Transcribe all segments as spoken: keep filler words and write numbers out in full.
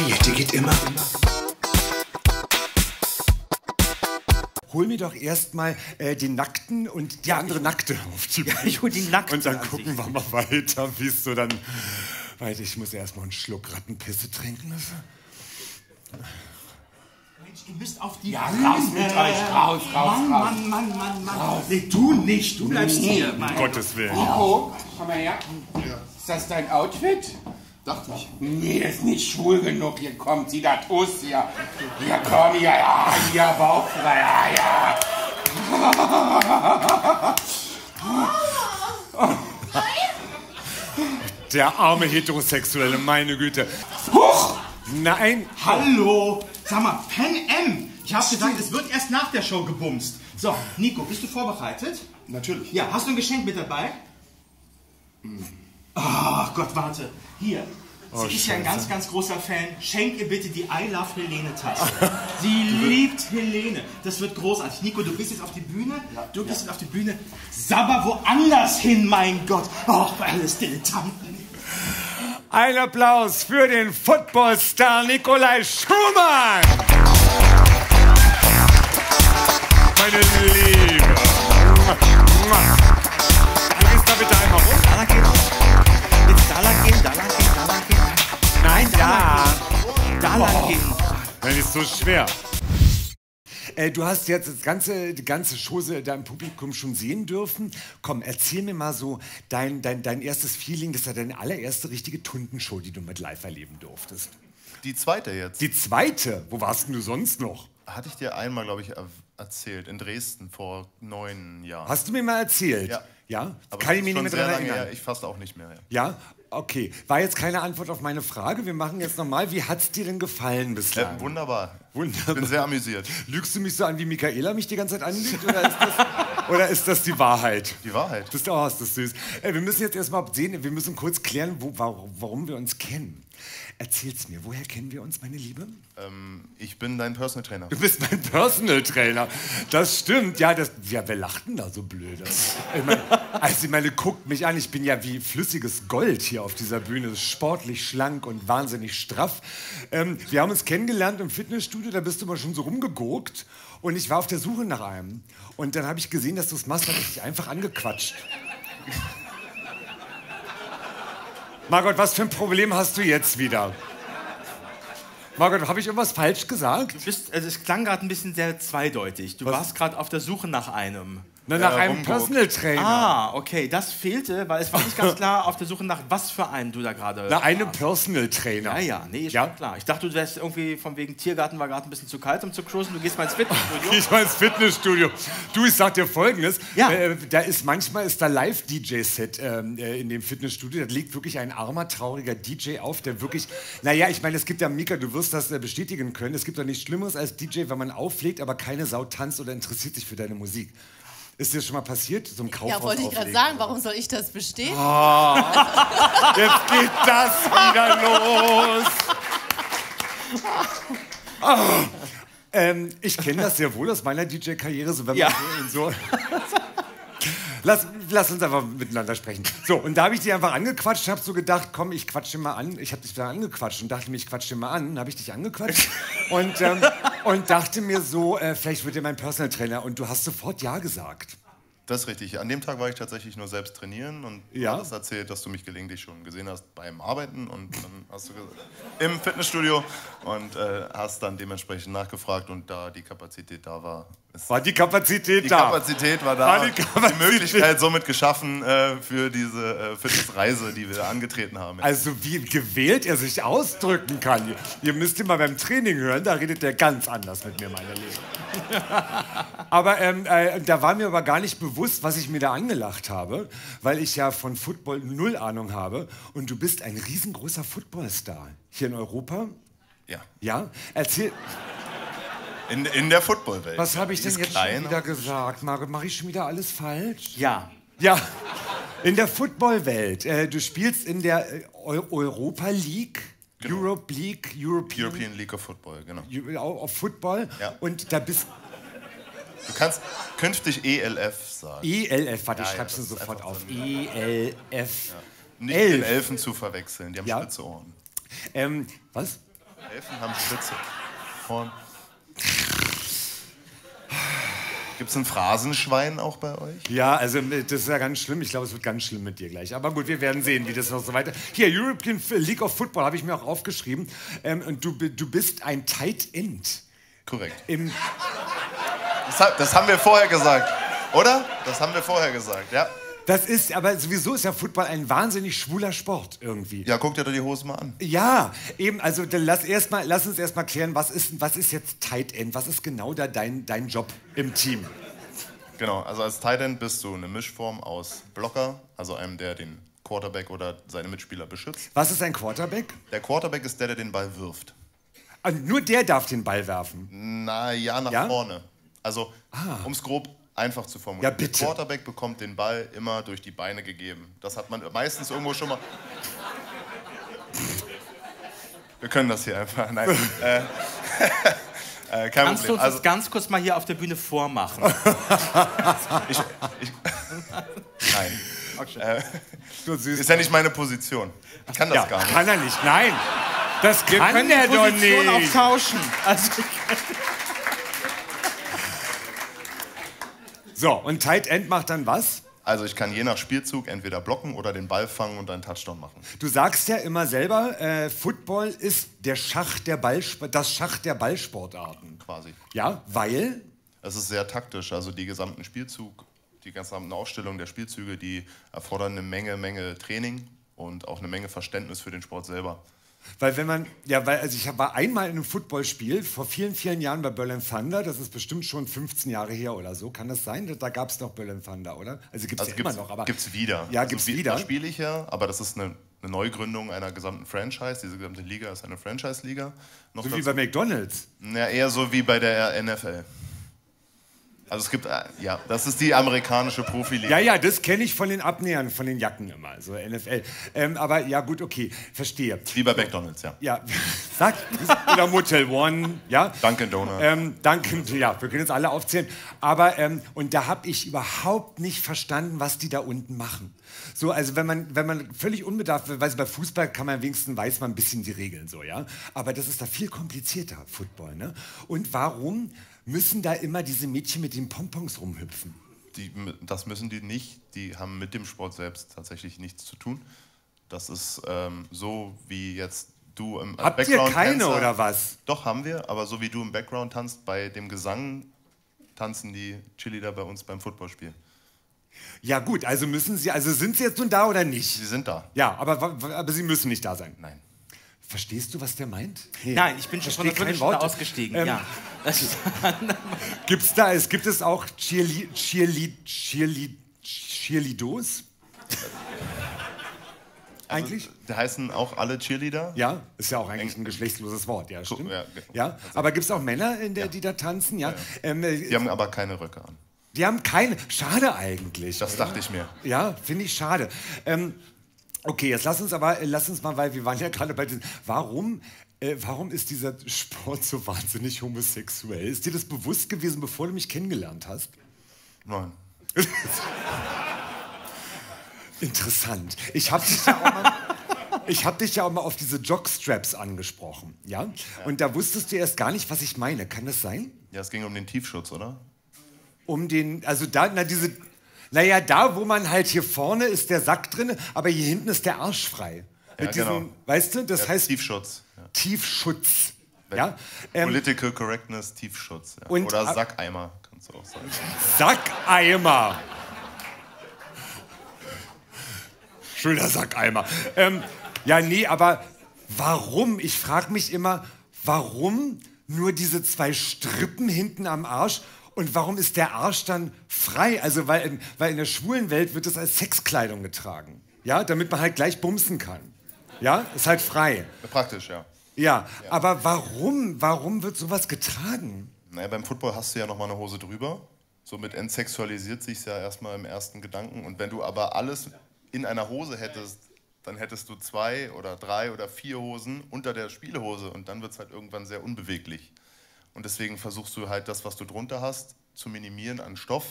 Kagnette geht immer. Hol mir doch erstmal äh, die Nackten und die ja, andere ich, Nackte auf die Bühne. Ich hol die Nackten. Und dann gucken wir mal weiter, wie es so dann. Weiter, ich muss erstmal einen Schluck Rattenpisse trinken. Also. Mensch, ihr müsst auf die. Ja, raus mit euch, raus, raus, Mann, raus. Mann, Mann, Mann, Mann, Mann. Raus. Nee, du nicht, du bleibst nee, hier. Um Gottes Willen. Oh, komm mal her. Ja. Ist das dein Outfit? Dachte ich. Nee, ist nicht schwul genug. Hier kommt sie, da tust sie ja. Hier komm, hier, ja, hier, Bauchfrei, ja, ja. Oh, der arme Heterosexuelle, meine Güte. Huch! Nein! Hallo! Sag mal, Pan M! Ich hab gesagt, es wird erst nach der Show gebumst. So, Nico, bist du vorbereitet? Natürlich. Ja, hast du ein Geschenk mit dabei? Hm. Ach Gott, warte. Hier. Sie oh, ist Scheiße. ja ein ganz, ganz großer Fan. Schenk ihr bitte die I Love Helene-Taste. Sie liebt Helene. Das wird großartig. Nico, du bist jetzt auf die Bühne. Ja, du bist ja. jetzt auf die Bühne. Sabber woanders hin, mein Gott. Ach, alles Dilettanten. Ein Applaus für den Footballstar Nikolai Schumann. Meine Liebe. Du gehst da bitte einmal rum. Da lang gehen. Jetzt da lang gehen, da lang gehen, da lang gehen. Nein, Nein da. Da lang gehen. Oh. Das ist so schwer. Äh, du hast jetzt das ganze, die ganze Chose deinem Publikum schon sehen dürfen. Komm, erzähl mir mal so dein, dein, dein erstes Feeling. Das war deine allererste richtige Tuntenshow, die du mit live erleben durftest. Die zweite jetzt? Die zweite? Wo warst denn du sonst noch? Hatte ich dir einmal, glaube ich, erzählt. In Dresden vor neun Jahren. Hast du mir mal erzählt? Ja. Ja? Aber kann ich mich nicht mehr daran erinnern. Her, ich fast auch nicht mehr. Ja? Ja? Okay. War jetzt keine Antwort auf meine Frage. Wir machen jetzt nochmal. Wie hat's dir denn gefallen bislang? Äh, wunderbar. Wunderbar. Bin sehr amüsiert. Lügst du mich so an, wie Micaela mich die ganze Zeit anlügt? Oder ist das, oder ist das die Wahrheit? Die Wahrheit. Das ist, oh, ist das süß. Äh, wir müssen jetzt erstmal sehen, wir müssen kurz klären, wo, warum wir uns kennen. Erzähl's mir, woher kennen wir uns, meine Liebe? Ähm, ich bin dein Personal Trainer. Du bist mein Personal Trainer. Das stimmt. Ja, das, ja wir lachten da so blöd. Ich meine, also, ich meine, guckt mich an. Ich bin ja wie flüssiges Gold hier auf dieser Bühne. Sportlich, schlank und wahnsinnig straff. Ähm, wir haben uns kennengelernt im Fitnessstudio. Da bist du mal schon so rumgeguckt. Und ich war auf der Suche nach einem. Und dann habe ich gesehen, dass du es machst. Habe ich dich einfach angequatscht. Margot, was für ein Problem hast du jetzt wieder? Margot, habe ich irgendwas falsch gesagt? Du bist, also es klang gerade ein bisschen sehr zweideutig. Du was? warst gerade auf der Suche nach einem. Na, nach äh, einem Rumburg. Personal Trainer. Ah, okay, das fehlte, weil es war nicht ganz klar auf der Suche nach was für einen du da gerade warst. Nach einem Personal Trainer. Ja, ja, nee, ist ja schon klar. Ich dachte, du wärst irgendwie von wegen Tiergarten war gerade ein bisschen zu kalt, um zu cruisen. Du gehst mal ins Fitnessstudio. Ich war ins Fitnessstudio. Du, ich sag dir Folgendes. Ja. Äh, da ist, manchmal ist da Live-D J-Set äh, in dem Fitnessstudio. Da liegt wirklich ein armer, trauriger D J auf, der wirklich... Naja, ich meine, es gibt ja, Mika, du wirst das äh, bestätigen können, es gibt doch nichts Schlimmeres als D J, wenn man auflegt, aber keine Sau tanzt oder interessiert sich für deine Musik. Ist dir schon mal passiert, so ein Kaufhaus? Ja, wollte ich gerade sagen, warum soll ich das bestätigen? Oh, jetzt geht das wieder los! Oh, ähm, ich kenne das sehr wohl aus meiner D J-Karriere, so wenn man ja. so... Und so. Lass, lass uns einfach miteinander sprechen. So, und da habe ich dich einfach angequatscht, habe so gedacht, komm, ich quatsche mal an. Ich habe dich da angequatscht und dachte mir, ich quatsche mal an. Dann habe ich dich angequatscht und, ähm, und dachte mir so, äh, vielleicht wird dir mein Personal Trainer. Und du hast sofort Ja gesagt. Das ist richtig. An dem Tag war ich tatsächlich nur selbst trainieren und ja. hast erzählt, dass du mich gelegentlich schon gesehen hast beim Arbeiten und dann hast du im Fitnessstudio und äh, hast dann dementsprechend nachgefragt und da die Kapazität da war. War die Kapazität die da? Die Kapazität war da. War die, Kapazität. die Möglichkeit somit geschaffen äh, für diese äh, Fitnessreise, die wir da angetreten haben. Also wie gewählt er sich ausdrücken kann. Ihr, ihr müsst ihn mal beim Training hören, da redet er ganz anders mit mir, meine Liebe. Aber ähm, äh, da war mir aber gar nicht bewusst, was ich mir da angelacht habe, weil ich ja von Football null Ahnung habe. Und du bist ein riesengroßer Footballstar hier in Europa. Ja. Ja? Erzähl... In, in der Footballwelt. Was habe ich denn jetzt schon wieder gesagt, Margot? Mache ich schon wieder alles falsch? Ja. Ja, in der Footballwelt. Äh, du spielst in der Europa League, genau. Europe League, European, European League of Football, genau. Auf Football. Ja. Und da bist... Du kannst künftig E L F sagen. E L F, warte, ja, ich schreib's ja, sofort auf. E L F. Ja. Nicht mit Elfen zu verwechseln, die haben ja. spitze Ohren. Ähm, was? Elfen haben Spitze. Und gibt es ein Phrasenschwein auch bei euch? Ja, also das ist ja ganz schlimm. Ich glaube, es wird ganz schlimm mit dir gleich. Aber gut, wir werden sehen, wie das noch so weiter... Hier, European League of Football habe ich mir auch aufgeschrieben. Ähm, und du, du bist ein Tight End. Korrekt. Im das, das haben wir vorher gesagt, oder? Das haben wir vorher gesagt, ja. Das ist, aber sowieso ist ja Football ein wahnsinnig schwuler Sport irgendwie. Ja, guck dir doch die Hose mal an. Ja, eben, also lass, erst mal, lass uns erstmal klären, was ist, was ist jetzt Tight End? Was ist genau da dein, dein Job im Team? Genau, also als Tight End bist du eine Mischform aus Blocker, also einem, der den Quarterback oder seine Mitspieler beschützt. Was ist ein Quarterback? Der Quarterback ist der, der den Ball wirft. Also nur der darf den Ball werfen? Na ja, nach ja? vorne. Also, ah. um es grob einfach zu formulieren. Ja, bitte. Der Quarterback bekommt den Ball immer durch die Beine gegeben. Das hat man meistens irgendwo schon mal... Wir können das hier einfach. Nein. äh, äh, kein Kannst Problem. du uns also, das ganz kurz mal hier auf der Bühne vormachen? ich, ich, nein. Okay. Äh, du süß, ist ja nicht meine Position. Ich kann das ja, gar nicht. Kann er nicht, nein. Das kann Wir können er die Position doch nicht. auftauschen. Also, so, und Tight End macht dann was? Also ich kann je nach Spielzug entweder blocken oder den Ball fangen und einen Touchdown machen. Du sagst ja immer selber, äh, Football ist der Schach der Ballsp das Schach der Ballsportarten. Quasi. Ja, weil? Es ist sehr taktisch, also die gesamten Spielzug, die gesamten Aufstellungen der Spielzüge, die erfordern eine Menge, Menge Training und auch eine Menge Verständnis für den Sport selber. Weil wenn man, ja, weil, also ich war einmal in einem Footballspiel vor vielen, vielen Jahren bei Berlin Thunder, das ist bestimmt schon fünfzehn Jahre her oder so, kann das sein? Da gab es noch Berlin Thunder, oder? Also gibt es also ja immer noch, aber... Gibt's wieder. Ja, also gibt's wieder. Da spiele ich ja, aber das ist eine, eine Neugründung einer gesamten Franchise, diese gesamte Liga ist eine Franchise-Liga. So dazu, wie bei McDonalds? Ja, eher so wie bei der N F L. Also es gibt, ja, das ist die amerikanische Profiliga. Ja, ja, das kenne ich von den Abnähern, von den Jacken immer, so N F L. Ähm, aber ja, gut, okay, verstehe. Wie bei McDonalds, ja. Ja, sag, oder Motel One, ja. Dunkin' Donuts. Ähm, Dunkin', ja, wir können jetzt alle aufzählen. Aber, ähm, und da habe ich überhaupt nicht verstanden, was die da unten machen. So, also wenn man, wenn man völlig unbedarft, weil bei Fußball kann man wenigstens, weiß man ein bisschen die Regeln so, ja. Aber das ist da viel komplizierter, Football, ne? Und warum müssen da immer diese Mädchen mit den Pompons rumhüpfen? Die, das müssen die nicht. Die haben mit dem Sport selbst tatsächlich nichts zu tun. Das ist ähm, so, wie jetzt du im Background tanzt. Habt ihr keine oder was? Doch, haben wir. Aber so wie du im Background tanzt, bei dem Gesang tanzen die Cheerleader bei uns beim Footballspiel. Ja gut, also müssen sie, also sind sie jetzt nun da oder nicht? Sie sind da. Ja, aber, aber sie müssen nicht da sein. Nein. Verstehst du, was der meint? Hey. Nein, ich bin schon von der Viertelstunde ausgestiegen. Ähm, ja. Gibt's da, es gibt es auch Cheerli, Cheerli, Cheerli, Cheerlidos? Eigentlich? Also, da heißen auch alle Cheerleader. Ja, ist ja auch eigentlich ein geschlechtsloses Wort, ja, stimmt. Ja, genau. Ja? Aber gibt es auch Männer, in der, ja. die da tanzen? Ja. Ja, ja. Ähm, die haben aber keine Röcke an. Die haben keine, schade eigentlich. Das oder? dachte ich mir. Ja, finde ich schade. Ähm, Okay, jetzt lass uns aber, lass uns mal, weil wir waren ja gerade bei diesem, warum, äh, warum ist dieser Sport so wahnsinnig homosexuell? Ist dir das bewusst gewesen, bevor du mich kennengelernt hast? Nein. Interessant. Ich habe dich, ja hab dich ja auch mal auf diese Jockstraps angesprochen, ja? ja? Und da wusstest du erst gar nicht, was ich meine. Kann das sein? Ja, es ging um den Tiefschutz, oder? Um den, also da, na diese... Naja, da, wo man halt hier vorne ist der Sack drin, aber hier hinten ist der Arsch frei. Ja, mit diesem, genau. Weißt du, das ja, heißt... Tiefschutz. Ja. Tiefschutz. Ja? Ähm, Political Correctness, Tiefschutz. Ja. Und, oder Sackeimer, kannst du auch sagen. Sackeimer. Schöner Sackeimer. Ähm, ja, nee, aber warum? Ich frage mich immer, warum nur diese zwei Strippen hinten am Arsch? Und warum ist der Arsch dann frei? Also, weil in, weil in der schwulen Welt wird das als Sexkleidung getragen. Ja, damit man halt gleich bumsen kann. Ja, ist halt frei. Praktisch, ja. Ja, ja. Aber warum, warum wird sowas getragen? Naja, beim Football hast du ja nochmal eine Hose drüber. Somit entsexualisiert sich ja erstmal im ersten Gedanken. Und wenn du aber alles in einer Hose hättest, dann hättest du zwei oder drei oder vier Hosen unter der Spielhose. Und dann wird es halt irgendwann sehr unbeweglich. Und deswegen versuchst du halt das, was du drunter hast, zu minimieren an Stoff,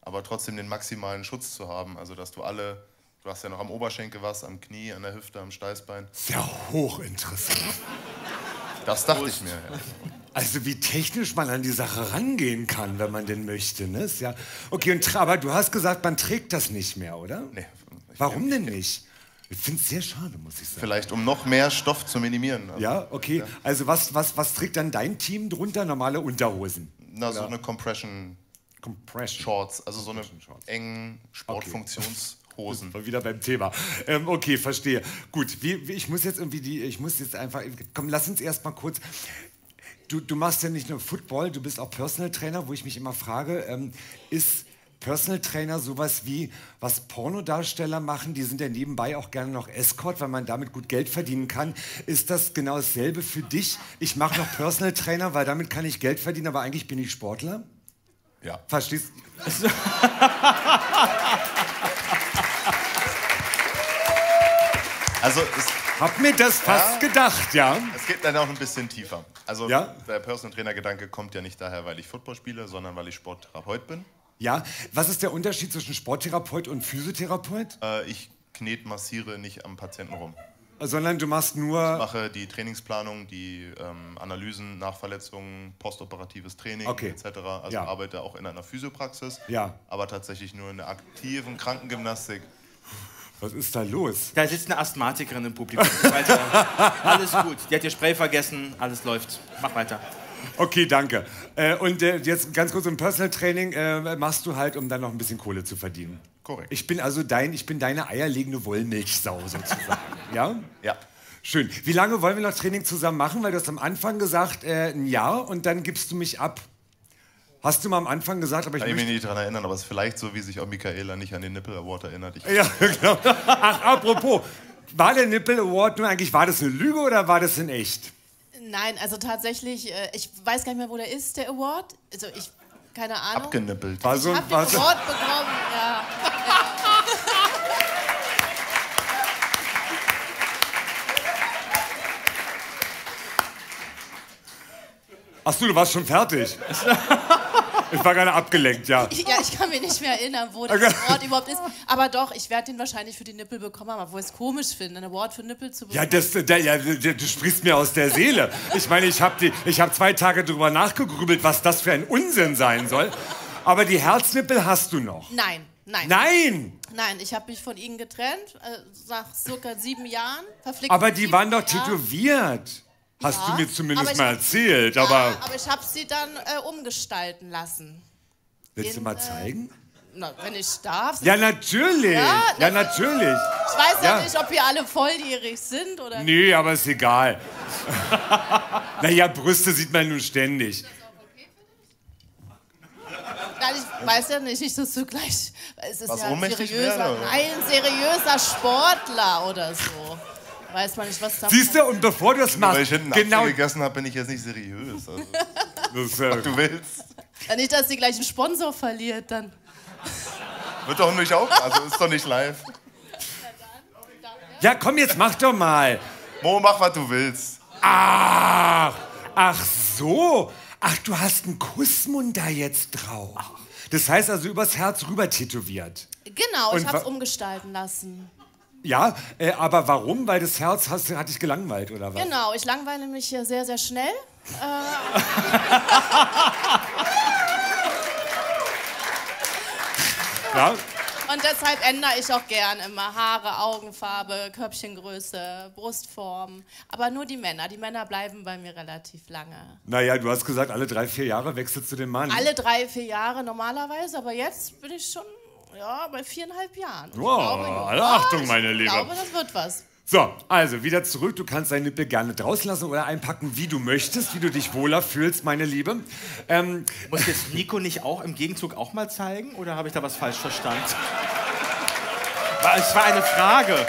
aber trotzdem den maximalen Schutz zu haben. Also dass du alle, du hast ja noch am Oberschenkel was, am Knie, an der Hüfte, am Steißbein. Sehr hochinteressant. Das dachte ich mir. Ja. Also wie technisch man an die Sache rangehen kann, wenn man denn möchte, ne? Ist ja okay, und, aber du hast gesagt, man trägt das nicht mehr, oder? Nee. Warum denn nicht? Ich finde es sehr schade, muss ich sagen. Vielleicht, um noch mehr Stoff zu minimieren. Also, ja, okay. Ja. Also was, was, was trägt dann dein Team drunter? Normale Unterhosen? Na, so ja. eine Compression, Compression Shorts, also so eine engen Sportfunktions... Okay. Hosen. Mal wieder beim Thema. Ähm, okay, verstehe. Gut, wie, wie, ich muss jetzt irgendwie die, ich muss jetzt einfach, komm, lass uns erst mal kurz, du, du machst ja nicht nur Football, du bist auch Personal Trainer, wo ich mich immer frage, ähm, ist Personal Trainer sowas wie, was Pornodarsteller machen, die sind ja nebenbei auch gerne noch Escort, weil man damit gut Geld verdienen kann. Ist das genau dasselbe für dich? Ich mache noch Personal Trainer, weil damit kann ich Geld verdienen, aber eigentlich bin ich Sportler? Ja. Verstehst du? Also es, hab mir das fast ja, gedacht, ja. Es geht dann auch ein bisschen tiefer. Also ja? der Personal Trainer Gedanke kommt ja nicht daher, weil ich Football spiele, sondern weil ich Sporttherapeut bin. Ja, was ist der Unterschied zwischen Sporttherapeut und Physiotherapeut? Äh, ich knete, massiere nicht am Patienten rum. Sondern du machst nur... Ich mache die Trainingsplanung, die ähm, Analysen, Nachverletzungen, postoperatives Training okay. et cetera. Also ja. arbeite auch in einer Physiopraxis, ja. aber tatsächlich nur in der aktiven Krankengymnastik. Was ist da los? Da sitzt eine Asthmatikerin im Publikum. Alles gut. Die hat ihr Spray vergessen. Alles läuft. Mach weiter. Okay, danke. Äh, und äh, jetzt ganz kurz im Personal Training äh, machst du halt, um dann noch ein bisschen Kohle zu verdienen. Korrekt. Ich bin also dein, ich bin deine eierlegende Wollmilchsau sozusagen. Ja? Ja. Schön. Wie lange wollen wir noch Training zusammen machen? Weil du hast am Anfang gesagt, äh, ein Jahr und dann gibst du mich ab. Hast du mal am Anfang gesagt, aber ich kann mich nicht daran erinnern, aber es ist vielleicht so, wie sich auch Micaela nicht an den Nipple Award erinnert. Ich ja, genau. Ach, apropos, war der Nipple Award nun eigentlich, war das eine Lüge oder war das in echt? Nein, also tatsächlich, ich weiß gar nicht mehr, wo der ist, der Award. Also ich, keine Ahnung. Abgenippelt. Ich also, hab den Award bekommen, ja. Ach so, du warst schon fertig. Ich war gerade abgelenkt, ja. Ja, ich kann mich nicht mehr erinnern, wo der Award überhaupt ist. Aber doch, ich werde den wahrscheinlich für die Nippel bekommen haben, obwohl ich es komisch finde, einen Award für Nippel zu bekommen. Ja, das, da, ja, du sprichst mir aus der Seele. Ich meine, ich habe hab zwei Tage drüber nachgegrübelt, was das für ein Unsinn sein soll. Aber die Herznippel hast du noch. Nein, nein. Nein! Nein, ich habe mich von ihnen getrennt, äh, nach circa sieben Jahren. Verflickt aber die waren doch Jahren. tätowiert. Hast ja, du mir zumindest mal erzählt, ja, aber... aber ich habe sie dann äh, umgestalten lassen. Willst in, du mal zeigen? Äh, na, wenn ich darf. Ja, natürlich. Ja, ja natürlich. Ich weiß ja nicht, ob wir alle volljährig sind, oder? Nee, aber ist egal. Naja, Brüste sieht man nun ständig. Ist das auch okay für dich? Nein, ich weiß ja nicht, ich so zugleich... Es ist Was, ja ein seriöser, mehr, ein seriöser Sportler oder so. Weiß man nicht, was da Siehst du, und bevor du das machst, weil ich hinten genau Apfel gegessen habe, bin ich jetzt nicht seriös. Also, das, äh, was du willst. Ja, nicht, dass sie gleich einen Sponsor verliert, dann. Wird doch nicht auf, also ist doch nicht live. Ja, komm, jetzt mach doch mal. Mo, mach, was du willst. Ach, ach so. Ach, du hast einen Kussmund da jetzt drauf. Das heißt also übers Herz rüber tätowiert. Genau, und ich hab's umgestalten lassen. Ja, äh, aber warum? Weil das Herz hast, hat dich gelangweilt, oder was? Genau, ich langweile mich hier sehr, sehr schnell. Äh ja. Und deshalb ändere ich auch gern immer Haare, Augenfarbe, Körbchengröße, Brustform. Aber nur die Männer. Die Männer bleiben bei mir relativ lange. Naja, du hast gesagt, alle drei, vier Jahre wechselst du den Mann. Alle drei, vier Jahre normalerweise, aber jetzt bin ich schon... Ja, bei viereinhalb Jahren. Und wow, ich glaube, alle oh, Achtung, meine Liebe. Ich glaube, das wird was. So, also wieder zurück. Du kannst deine Nippel gerne draußen lassen oder einpacken, wie du möchtest, wie du dich wohler fühlst, meine Liebe. Ähm, Muss jetzt Nico nicht auch im Gegenzug auch mal zeigen? Oder habe ich da was falsch verstanden? Es war eine Frage.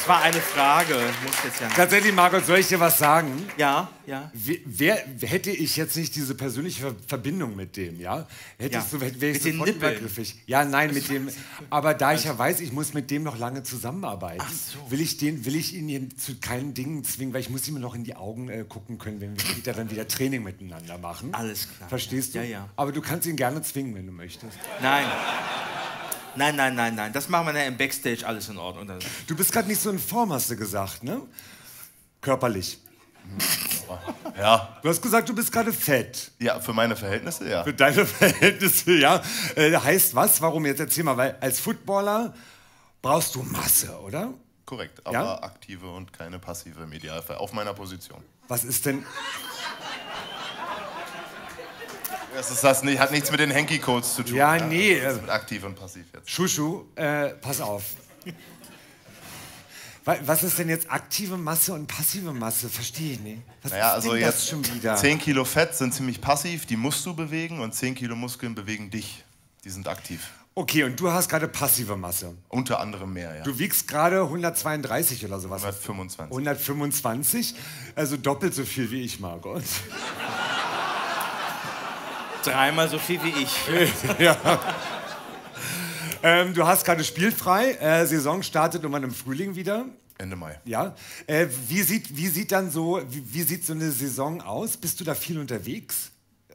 Es war eine Frage. Muss jetzt ja nicht. Tatsächlich, Margot, soll ich dir was sagen? Ja, ja. Wer, wer hätte ich jetzt nicht diese persönliche Verbindung mit dem, ja? Hättest ja. du, hätte, wäre ich sofort übergriffig. Ja, nein, mit dem. Aber da ich ja weiß, ich muss mit dem noch lange zusammenarbeiten, so. will ich den, will ich ihn hier zu keinen Dingen zwingen, weil ich muss ihm noch in die Augen äh, gucken können, wenn wir später dann wieder Training miteinander machen. Alles klar. Verstehst ja. du? Ja, ja. Aber du kannst ihn gerne zwingen, wenn du möchtest. Nein. Nein, nein, nein, nein. Das machen wir dann im Backstage, alles in Ordnung. Du bist gerade nicht so in Form, hast du gesagt, ne? Körperlich. Ja. Du hast gesagt, du bist gerade fett. Ja, für meine Verhältnisse, ja. Für deine Verhältnisse, ja. Äh, heißt was? Warum? Jetzt erzähl mal, weil als Footballer brauchst du Masse, oder? Korrekt, aber ja? aktive und keine passive im Idealfall, auf meiner Position. Was ist denn... Das, ist das nicht, hat nichts mit den Hanky-Codes zu tun. Ja, ja. nee. Das ist mit aktiv und passiv jetzt. Schuschu, äh, pass auf. Was ist denn jetzt aktive Masse und passive Masse? Verstehe ich nicht. Was naja, ist also denn jetzt das schon wieder? zehn Kilo Fett sind ziemlich passiv, die musst du bewegen. Und zehn Kilo Muskeln bewegen dich. Die sind aktiv. Okay, und du hast gerade passive Masse. Unter anderem mehr, ja. Du wiegst gerade hundertzweiunddreißig oder sowas. hundertfünfundzwanzig. hundertfünfundzwanzig? Also doppelt so viel wie ich, Margot. Dreimal so viel wie ich. Ja. Ähm, du hast gerade spielfrei. Äh, Saison startet irgendwann im Frühling wieder. Ende Mai. Ja. Äh, wie, sieht, wie sieht dann so, wie, wie sieht so eine Saison aus? Bist du da viel unterwegs?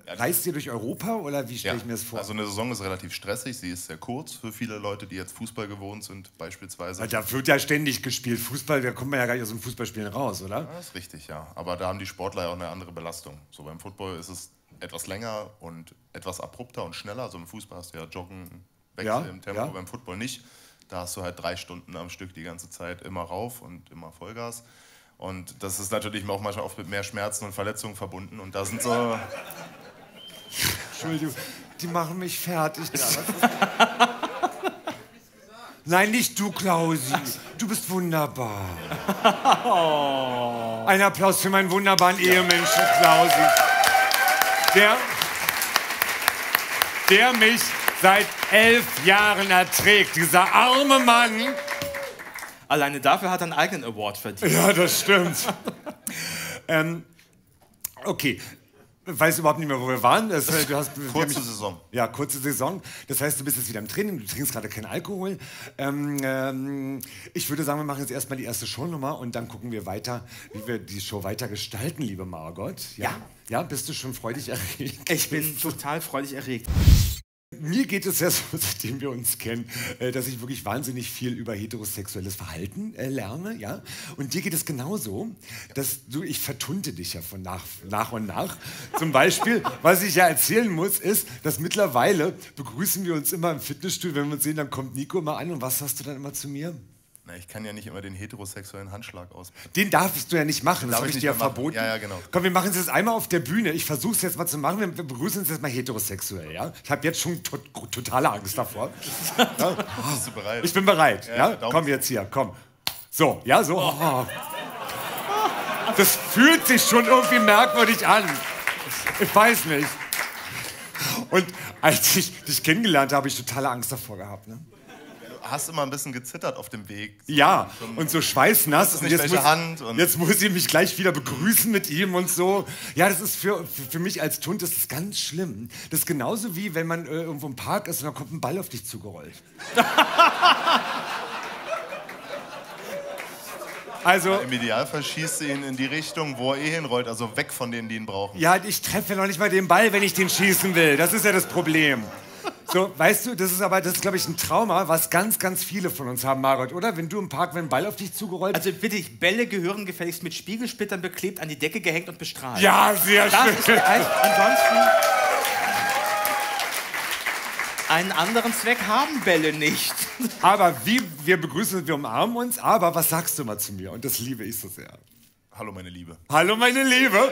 Reist ihr durch Europa oder wie stelle ja. ich mir das vor? Also eine Saison ist relativ stressig, sie ist sehr kurz für viele Leute, die jetzt Fußball gewohnt sind beispielsweise. Weil da wird ja ständig gespielt, Fußball, da kommt man ja gar nicht aus dem Fußballspielen raus, oder? Ja, das ist richtig, ja. Aber da haben die Sportler ja auch eine andere Belastung. So beim Football ist es etwas länger und etwas abrupter und schneller. Also im Fußball hast du ja Joggen, Wechsel ja, im Tempo, ja. beim Football nicht. Da hast du halt drei Stunden am Stück die ganze Zeit immer rauf und immer Vollgas. Und das ist natürlich auch manchmal oft mit mehr Schmerzen und Verletzungen verbunden. Und da sind so... Entschuldigung, die machen mich fertig. Nein, nicht du, Klausi. Du bist wunderbar. Oh. Ein Applaus für meinen wunderbaren Ehemenschen, Klausi. Der, der mich seit elf Jahren erträgt, dieser arme Mann. Alleine dafür hat er einen eigenen Award verdient. Ja, das stimmt. ähm, okay, ich weiß überhaupt nicht mehr, wo wir waren. Das, du hast, kurze mich, Saison. Ja, kurze Saison. Das heißt, du bist jetzt wieder im Training, du trinkst gerade keinen Alkohol. Ähm, ähm, ich würde sagen, wir machen jetzt erstmal die erste Shownummer und dann gucken wir weiter, wie wir die Show weiter gestalten, liebe Margot. Ja. ja. Ja, bist du schon freudig erregt? Ich bin total freudig erregt. Mir geht es ja so, seitdem wir uns kennen, dass ich wirklich wahnsinnig viel über heterosexuelles Verhalten lerne. Ja? Und dir geht es genauso, dass du, ich vertunte dich ja von nach, nach und nach. Zum Beispiel, was ich ja erzählen muss, ist, dass mittlerweile begrüßen wir uns immer im Fitnessstudio, wenn wir uns sehen, dann kommt Nico immer an und was sagst du dann immer zu mir? Na, ich kann ja nicht immer den heterosexuellen Handschlag auspacken. Den darfst du ja nicht machen, das habe ich, ich dir ja verboten. Ja, ja, genau. Komm, wir machen es jetzt einmal auf der Bühne. Ich versuche es jetzt mal zu machen, wir begrüßen uns jetzt mal heterosexuell. Ja? Ich habe jetzt schon to totale Angst davor. Ja? Bist du bereit? Ich bin bereit. Ja, ja? Komm jetzt hier, komm. So, ja, so. Oh. Das fühlt sich schon irgendwie merkwürdig an. Ich weiß nicht. Und als ich dich kennengelernt habe, habe ich totale Angst davor gehabt. Ne? Hast immer ein bisschen gezittert auf dem Weg. So ja, und, und so schweißnass. Und jetzt, muss, Hand und jetzt muss ich mich gleich wieder begrüßen mit ihm und so. Ja, das ist für, für mich als Tund, das ist ganz schlimm. Das ist genauso wie, wenn man äh, irgendwo im Park ist und dann kommt ein Ball auf dich zugerollt. Also, ja, im Idealfall schießt du ihn in die Richtung, wo er eh hinrollt, also weg von denen, die ihn brauchen. Ja, ich treffe ja noch nicht mal den Ball, wenn ich den schießen will. Das ist ja das Problem. So, weißt du, das ist aber, das ist, glaube ich, ein Trauma, was ganz, ganz viele von uns haben, Margot, oder? Wenn du im Park, wenn ein Ball auf dich zugerollt... Also bitte, Bälle gehören gefälligst mit Spiegelsplittern beklebt, an die Decke gehängt und bestrahlt. Ja, sehr das schön. Das heißt, ansonsten einen anderen Zweck haben Bälle nicht. Aber wie, wir begrüßen und wir umarmen uns, aber was sagst du mal zu mir? Und das liebe ich so sehr. Hallo, meine Liebe. Hallo, meine Liebe.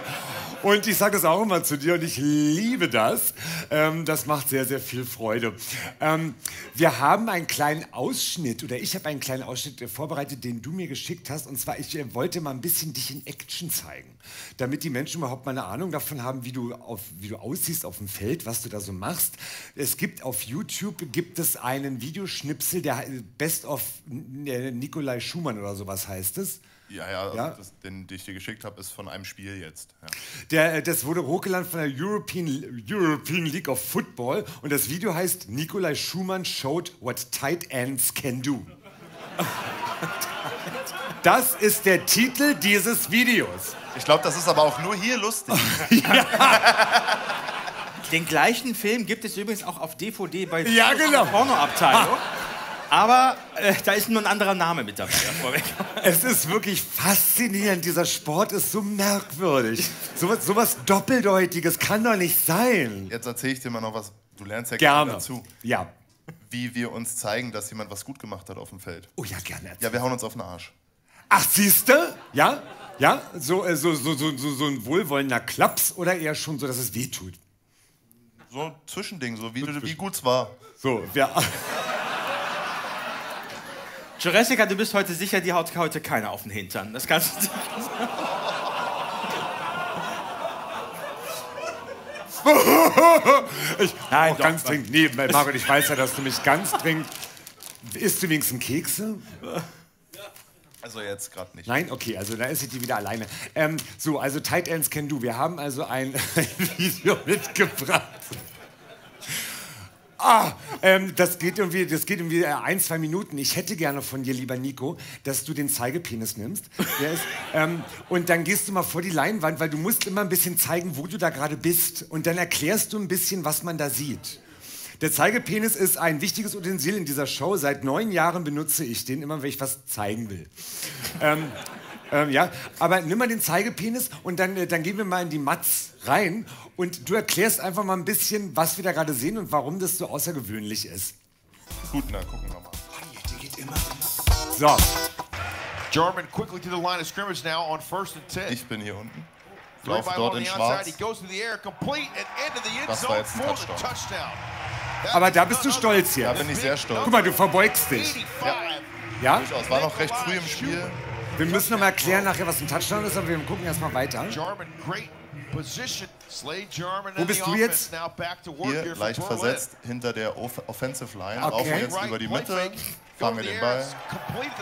Und ich sage das auch immer zu dir und ich liebe das. Ähm, das macht sehr, sehr viel Freude. Ähm, wir haben einen kleinen Ausschnitt, oder ich habe einen kleinen Ausschnitt vorbereitet, den du mir geschickt hast. Und zwar, ich äh, wollte mal ein bisschen dich in Action zeigen, damit die Menschen überhaupt mal eine Ahnung davon haben, wie du, auf, wie du aussiehst auf dem Feld, was du da so machst. Es gibt auf YouTube gibt es einen Videoschnipsel, der Best of äh, Nikolai Schumann oder sowas heißt es. Ja, ja, also ja. Das, den, den ich dir geschickt habe, ist von einem Spiel jetzt. Ja. Der, das wurde hochgeladen von der European, European League of Football und das Video heißt Nikolai Schumann showed what tight ends can do. Das ist der Titel dieses Videos. Ich glaube, das ist aber auch nur hier lustig. Ja. Den gleichen Film gibt es übrigens auch auf D V D bei ja, genau. Pornoabteilung. Aber äh, da ist nur ein anderer Name mit dabei. Es ist wirklich faszinierend. Dieser Sport ist so merkwürdig. So was, so was Doppeldeutiges kann doch nicht sein. Jetzt erzähle ich dir mal noch was. Du lernst ja gerne dazu. Ja. Wie wir uns zeigen, dass jemand was gut gemacht hat auf dem Feld. Oh ja, gerne. Erzähl. Ja, wir hauen uns auf den Arsch. Ach, siehste? Ja? Ja? So, äh, so, so, so, so, so ein wohlwollender Klaps oder eher schon so, dass es wehtut? So ein Zwischending, so wie, wie gut's war. So, ja. Jurassica, du bist heute sicher, die haut heute keiner auf den Hintern. Das kannst du nicht sagen. Ich, nein, doch, ganz dringend. Nee, Margot, ich weiß ja, dass du mich ganz dringend. Isst du wenigstens Kekse? Also jetzt gerade nicht. Nein? Okay, also da ist die wieder alleine. Ähm, so, also Tight Ends can do. Wir haben also ein Video mitgebracht. Ah, ähm, das geht irgendwie, das geht irgendwie ein, zwei Minuten. Ich hätte gerne von dir, lieber Nico, dass du den Zeigepenis nimmst. Der ist, ähm, und dann gehst du mal vor die Leinwand, weil du musst immer ein bisschen zeigen, wo du da gerade bist. Und dann erklärst du ein bisschen, was man da sieht. Der Zeigepenis ist ein wichtiges Utensil in dieser Show. Seit neun Jahren benutze ich den immer, wenn ich was zeigen will. ähm, ähm, ja, aber nimm mal den Zeigepenis und dann, dann gehen wir mal in die Matz rein. Und du erklärst einfach mal ein bisschen, was wir da gerade sehen und warum das so außergewöhnlich ist. Gut, na, gucken wir mal. So. German quickly to the line of scrimmage now on first and ten. Ich bin hier unten. Laufe dort in schwarz. Das war jetzt ein Touchdown. Aber da bist du stolz hier. Da bin ich sehr stolz. Guck mal, du verbeugst dich. Ja? Ja? Es war noch recht früh im Spiel. Wir müssen noch mal erklären nachher, was ein Touchdown ist, aber wir gucken erstmal weiter. Wo bist du jetzt? Hier, leicht versetzt, hinter der Off Offensive Line. Okay. Laufen jetzt über die Mitte, fangen den Ball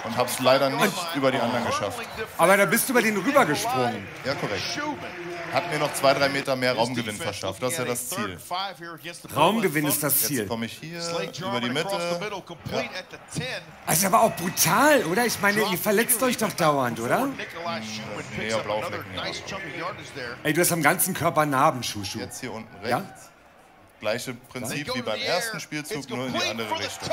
und hab's leider nicht und über die anderen geschafft. Aber da bist du über den rübergesprungen. Ja, korrekt. Hat mir noch zwei, drei Meter mehr Raumgewinn verschafft. Das ist ja das Ziel. Raumgewinn ist das Ziel. Jetzt komme ich hier über die Mitte. Ja. Das ist aber auch brutal, oder? Ich meine, ihr verletzt euch doch dauernd, oder? Nee, auf Lauflecken. Ey, du hast am ganzen Körper Narben, Schuhschuh. Jetzt hier unten rechts. Ja? Gleiche Prinzip ja? wie beim ersten Spielzug, nur in die andere Richtung.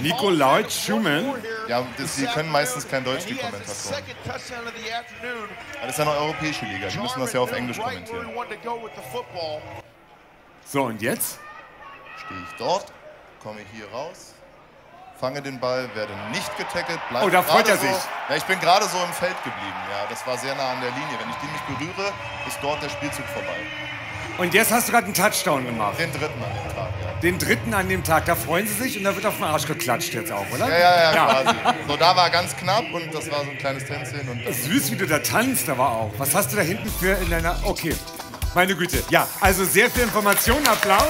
Nikolai Schumann? Ja, das, die können meistens kein Deutsch, die Kommentatoren. Das ist ja eine europäische Liga, die müssen das ja auf Englisch kommentieren. So, und jetzt? Stehe ich dort, komme hier raus, fange den Ball, werde nicht getackelt, bleibe. Oh, da freut er sich. So, ja, ich bin gerade so im Feld geblieben, ja, das war sehr nah an der Linie. Wenn ich die nicht berühre, ist dort der Spielzug vorbei. Und jetzt hast du gerade einen Touchdown gemacht. Den dritten an dem Tag, ja. Den dritten an dem Tag, da freuen sie sich und da wird auf den Arsch geklatscht jetzt auch, oder? Ja, ja, ja, ja. Quasi. So, da war ganz knapp und das war so ein kleines Tänzchen. Und süß, wie du da tanzt, aber auch. Was hast du da hinten für in deiner... Okay, meine Güte. Ja, also sehr viel Information, Applaus.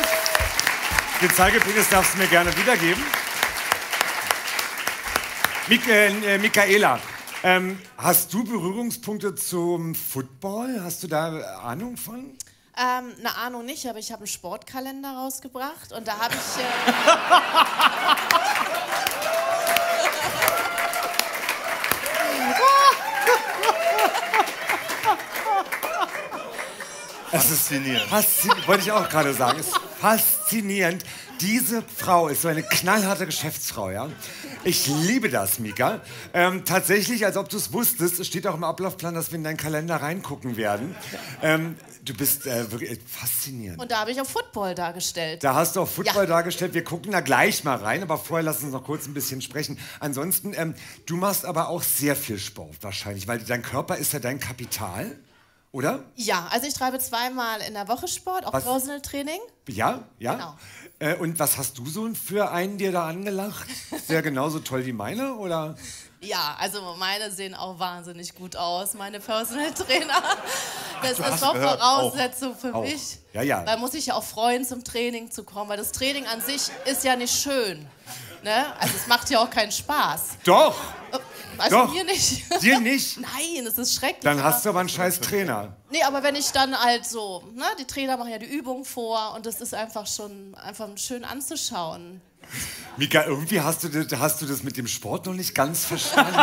Den Zeigepenis darfst du mir gerne wiedergeben. Mik äh, Micaela, ähm, hast du Berührungspunkte zum Football? Hast du da Ahnung von? Ähm, eine Ahnung nicht, aber ich habe einen Sportkalender rausgebracht und da habe ich... Äh es ist faszinierend. Faszinierend, wollte ich auch gerade sagen. Es ist faszinierend. Diese Frau ist so eine knallharte Geschäftsfrau, ja? Ich liebe das, Mika. Ähm, tatsächlich, als ob du es wusstest, steht auch im Ablaufplan, dass wir in deinen Kalender reingucken werden. Ähm, du bist äh, wirklich faszinierend. Und da habe ich auch Football dargestellt. Da hast du auch Football ja. dargestellt. Wir gucken da gleich mal rein, aber vorher lass uns noch kurz ein bisschen sprechen. Ansonsten, ähm, du machst aber auch sehr viel Sport wahrscheinlich, weil dein Körper ist ja dein Kapital. Oder? Ja, also ich treibe zweimal in der Woche Sport, auch Personal-Training. Ja, ja. Genau. Äh, und was hast du so für einen dir da angelacht? Ist der genauso toll wie meine, oder? Ja, also meine sehen auch wahnsinnig gut aus, meine Personal-Trainer. Das Ach, ist doch Voraussetzung auch. für auch. mich. Ja, ja. Da muss ich ja auch freuen, zum Training zu kommen, weil das Training an sich ist ja nicht schön. Ne? Also es macht ja auch keinen Spaß. Doch! Also Doch, mir nicht. Dir nicht? Nein, das ist schrecklich. Dann hast du aber einen scheiß Trainer. Nee, aber wenn ich dann halt so, ne, die Trainer machen ja die Übung vor und das ist einfach schon einfach schön anzuschauen. Mika, irgendwie hast du, das, hast du das mit dem Sport noch nicht ganz verstanden.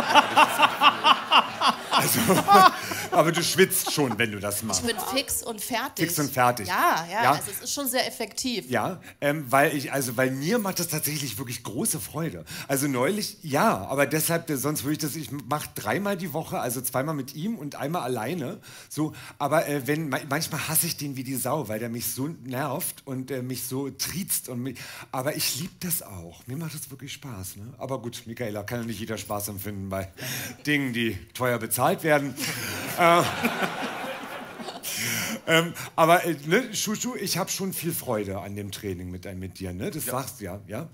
Also, Aber du schwitzt schon, wenn du das machst. Ich bin fix und fertig. Fix und fertig. Ja, ja, ja. Also es ist schon sehr effektiv. Ja, ähm, weil ich, also weil mir macht das tatsächlich wirklich große Freude. Also neulich, ja, aber deshalb, sonst würde ich das, ich mache dreimal die Woche, also zweimal mit ihm und einmal alleine. So, aber äh, wenn, manchmal hasse ich den wie die Sau, weil der mich so nervt und äh, mich so triezt. Und mich, aber ich liebe das auch. Mir macht das wirklich Spaß. Ne? Aber gut, Micaela, kann ja nicht jeder Spaß empfinden bei Dingen, die teuer bezahlt werden. äh, ähm, aber äh, ne, Schuchu, ich habe schon viel Freude an dem Training mit, mit dir. Ne? Das ja. sagst du ja, ja?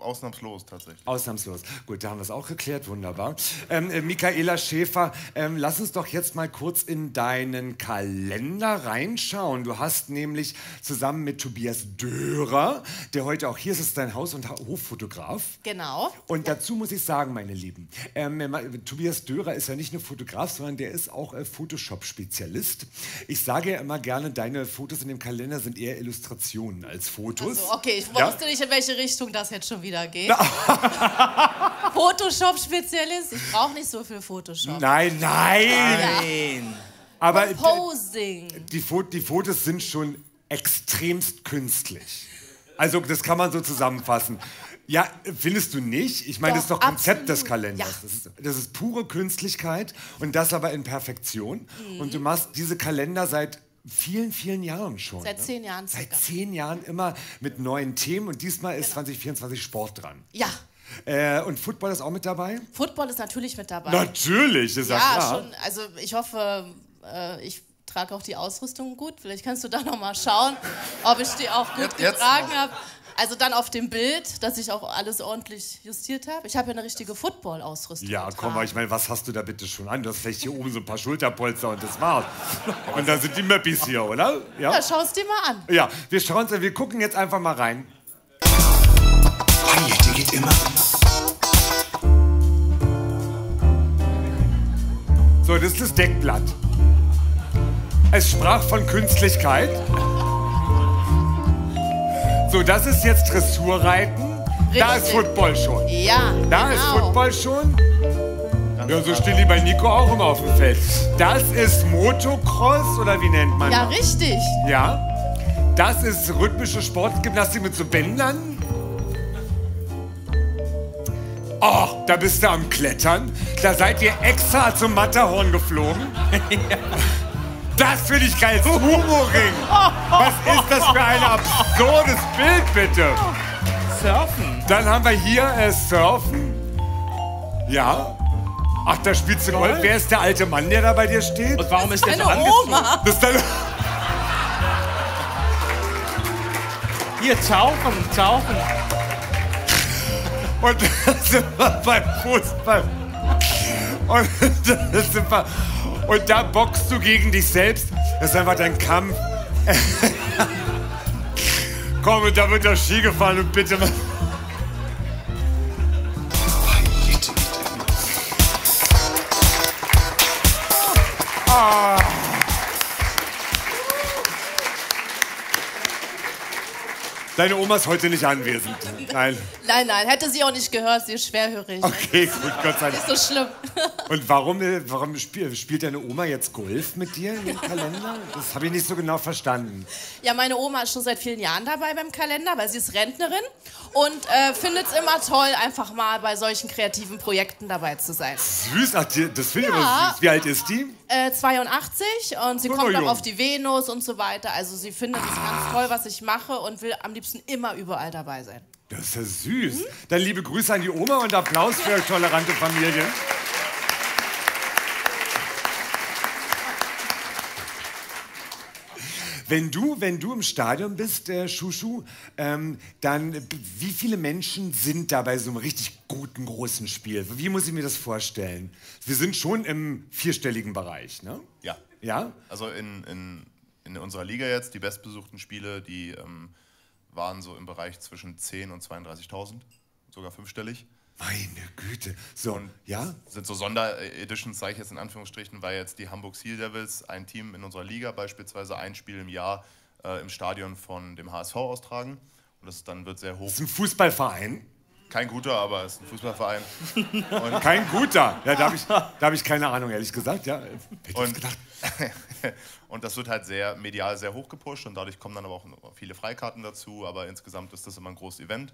Ausnahmslos tatsächlich. Ausnahmslos. Gut, da haben wir es auch geklärt, wunderbar. Ähm, äh, Micaela Schäfer, ähm, lass uns doch jetzt mal kurz in deinen Kalender reinschauen. Du hast nämlich zusammen mit Tobias Dörer, der heute auch hier ist, ist dein Haus- und Hoffotograf. Genau. Und dazu muss ich sagen, meine Lieben, ähm, Tobias Dörer ist ja nicht nur Fotograf, sondern der ist auch äh, Photoshop-Spezialist. Ich sage ja immer gerne, deine Fotos in dem Kalender sind eher Illustrationen als Fotos. Also, okay, ich ja? wusste nicht, in welche Richtung das jetzt schon wieder geht. Photoshop-Spezialist? Ich brauche nicht so viel Photoshop. Nein, nein! nein. Aber Posing. Die, die, die Fotos sind schon extremst künstlich. Also das kann man so zusammenfassen. Ja, findest du nicht? Ich meine, das ist doch Konzept absolut. Des Kalenders. Ja. Das, ist, das ist pure Künstlichkeit und das aber in Perfektion. Mhm. Und du machst diese Kalender seit vielen, vielen Jahren schon. Seit zehn Jahren. Ne? Seit zehn Jahren immer mit neuen Themen und diesmal ist genau. zwanzig vierundzwanzig Sport dran. Ja. Äh, und Football ist auch mit dabei? Football ist natürlich mit dabei. Natürlich, ist ja klar. Schon, also ich hoffe, äh, ich trage auch die Ausrüstung gut. Vielleicht kannst du da nochmal schauen, ob ich die auch gut jetzt getragen habe. Also dann auf dem Bild, dass ich auch alles ordentlich justiert habe. Ich habe ja eine richtige Football-Ausrüstung. Ja, komm mal, ich meine, was hast du da bitte schon an? Du hast vielleicht hier oben so ein paar Schulterpolster und das war's. Und dann sind die Möppis hier, oder? Ja, ja, schau es dir mal an. Ja, wir schauen es, wir gucken jetzt einfach mal rein. Hey, die geht immer. So, das ist das Deckblatt. Es sprach von Künstlichkeit. So, das ist jetzt Dressurreiten. Richtig. Da ist Football schon. Ja, Da genau. ist Football schon. Ja, so stehen die bei Nico auch immer auf dem Feld. Das ist Motocross, oder wie nennt man das? Ja, richtig. Ja. Das ist rhythmische Sportgymnastik mit so Bändern. Oh, da bist du am Klettern. Da seid ihr extra zum Matterhorn geflogen. Ja. Das finde ich geil, so Humoring. Was ist das für ein absurdes Bild, bitte? Surfen. Dann haben wir hier äh, Surfen. Ja. Ach, da spielst du Golf. Wer ist der alte Mann, der da bei dir steht? Und warum ist der so angezogen? Das ist deine Oma. Hier, tauchen, tauchen. Und das sind wir beim Fußball. Und das sind wir... Und da boxst du gegen dich selbst. Das ist einfach dein Kampf. Komm, und da wird der Ski gefahren und bitte mal. Ah. Deine Oma ist heute nicht anwesend. Nein. Nein, nein, hätte sie auch nicht gehört, sie ist schwerhörig. Okay, gut, Gott sei Dank. Nicht so schlimm. Und warum, warum spiel, spielt deine Oma jetzt Golf mit dir im Kalender? Das habe ich nicht so genau verstanden. Ja, meine Oma ist schon seit vielen Jahren dabei beim Kalender, weil sie ist Rentnerin und äh, findet es immer toll, einfach mal bei solchen kreativen Projekten dabei zu sein. Süß, ach, das finde ich ja. süß. Wie alt ist die? Äh, zweiundachtzig und sie so kommt auch auf die Venus und so weiter. Also sie findet es ganz toll, was ich mache und will am liebsten immer überall dabei sein. Das ist ja süß. Mhm. Dann liebe Grüße an die Oma und Applaus für euch tolerante Familie. Wenn du, wenn du im Stadion bist, äh, Schuschu, ähm, dann wie viele Menschen sind da bei so einem richtig guten, großen Spiel? Wie muss ich mir das vorstellen? Wir sind schon im vierstelligen Bereich, ne? Ja. Ja? Also in, in, in unserer Liga jetzt, die bestbesuchten Spiele, die... Ähm waren so im Bereich zwischen zehn und zweiunddreißigtausend, sogar fünfstellig. Meine Güte. So, und ja? Sind so Sondereditions, sage ich jetzt in Anführungsstrichen, weil jetzt die Hamburg Seal Devils, ein Team in unserer Liga, beispielsweise ein Spiel im Jahr äh, im Stadion von dem H S V austragen. Und das dann wird sehr hoch. Das ist ein Fußballverein? Kein guter, aber es ist ein Fußballverein. Und kein guter? Ja, da habe ich, hab ich keine Ahnung, ehrlich gesagt. Ja, und, gedacht. Und das wird halt sehr medial sehr hoch gepusht und dadurch kommen dann aber auch viele Freikarten dazu. Aber insgesamt ist das immer ein großes Event.